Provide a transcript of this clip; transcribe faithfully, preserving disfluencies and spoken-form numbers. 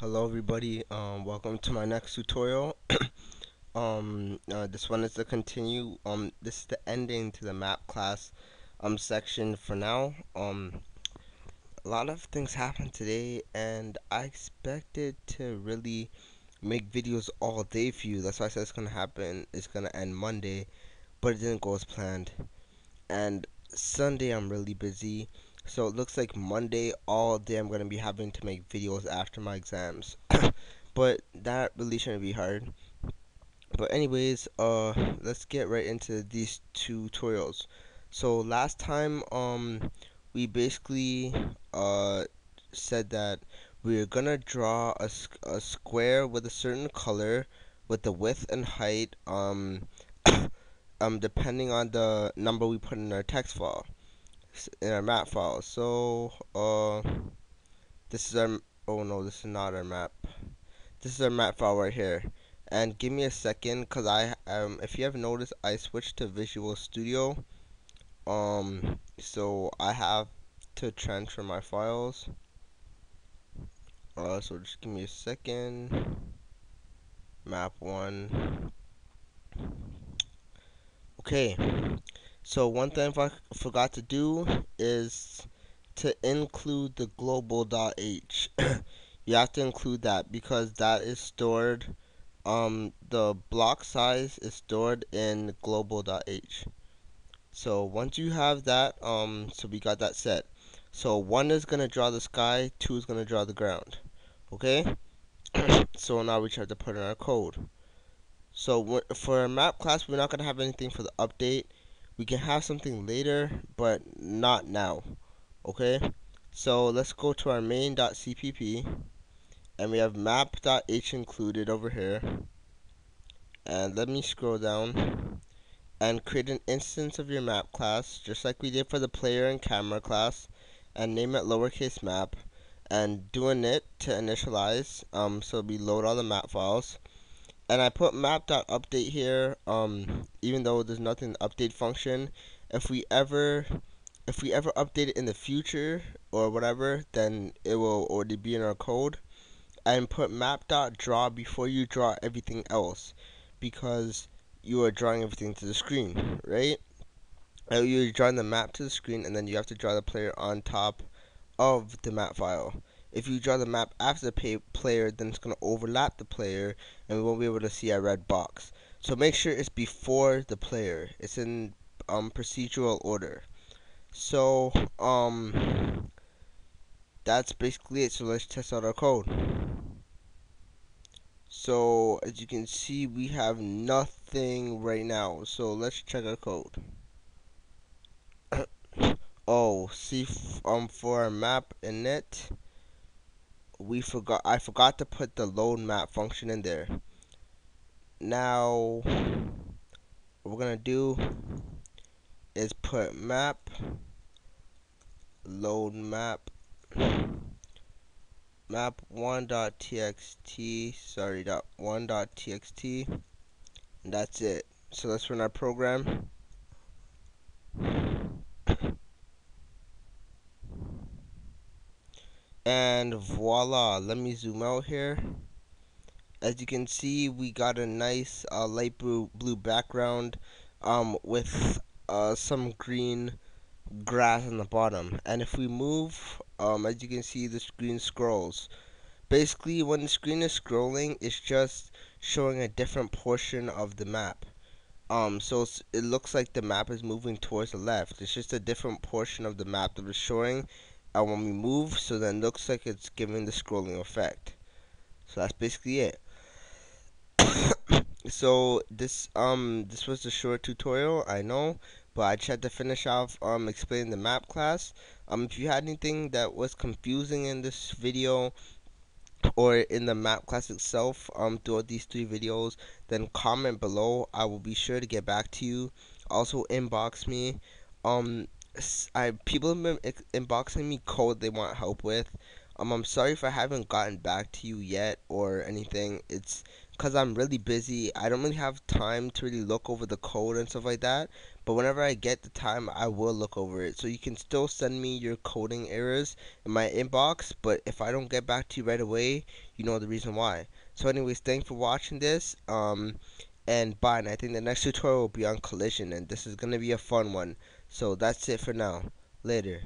Hello everybody, um, welcome to my next tutorial. um, uh, this one is to continue. Um, this is the ending to the map class um, section for now. Um, a lot of things happened today and I expected to really make videos all day for you. That's why I said it's going to happen. It's going to end Monday, but it didn't go as planned. And Sunday I'm really busy. So it looks like Monday all day I'm going to be having to make videos after my exams. But that really shouldn't be hard. But anyways, uh, let's get right into these tutorials. So last time um, we basically uh, said that we're going to draw a, a square with a certain color with the width and height um, um, depending on the number we put in our text file. In our map file. So uh this is our oh no this is not our map this is our map file right here. And give me a second, because I um if you have noticed, I switched to Visual Studio, um so I have to transfer my files, uh so just give me a second. Map one. Okay. So one thing I forgot to do is to include the global dot h. You have to include that because that is stored, um, the block size is stored in global dot h. So once you have that, um, so we got that set. So one is going to draw the sky, two is going to draw the ground. Okay? So now we just have to put in our code. So for our map class, we're not going to have anything for the update. We can have something later, but not now. Okay, so let's go to our main dot c p p, and we have map dot h included over here. And let me scroll down and create an instance of your map class, just like we did for the player and camera class, and name it lowercase map. And do a init to initialize, um, so we load all the map files. And I put map dot update here, um, even though there's nothing update function. If we ever, if we ever update it in the future or whatever, then it will already be in our code. And put map dot draw before you draw everything else, because you are drawing everything to the screen, right? And you're drawing the map to the screen, and then you have to draw the player on top of the map file. If you draw the map after the pay player, then it's going to overlap the player, and we won't be able to see our red box. So make sure it's before the player. It's in um, procedural order. So um, that's basically it. So let's test out our code. So as you can see, we have nothing right now. So let's check our code. oh, see f um, for our map init. We forgot. I forgot to put the load map function in there. Now, what we're gonna do is put map load map map one dot t x t. Sorry, dot one dot t x t. And that's it. So let's run our program. And voila, let me zoom out here. As you can see, we got a nice uh, light blue, blue background um, with uh, some green grass on the bottom. And if we move, um, as you can see, the screen scrolls. Basically, when the screen is scrolling, it's just showing a different portion of the map. Um, so it's, it looks like the map is moving towards the left. It's just a different portion of the map that we're showing. And when we move, so then it looks like it's giving the scrolling effect. So that's basically it. So this um this was a short tutorial, I know, but I just had to finish off um explaining the map class. Um if you had anything that was confusing in this video or in the map class itself, um throughout these three videos, then comment below. I will be sure to get back to you. Also inbox me. Um I people have been inboxing me code they want help with. Um, I'm sorry if I haven't gotten back to you yet or anything. It's because I'm really busy. I don't really have time to really look over the code and stuff like that. but whenever I get the time I will look over it. So you can still send me your coding errors in my inbox, but if I don't get back to you right away, you know the reason why. So anyways, thanks for watching this, um, and bye. And I think the next tutorial will be on collision, and this is going to be a fun one. So that's it for now. Later.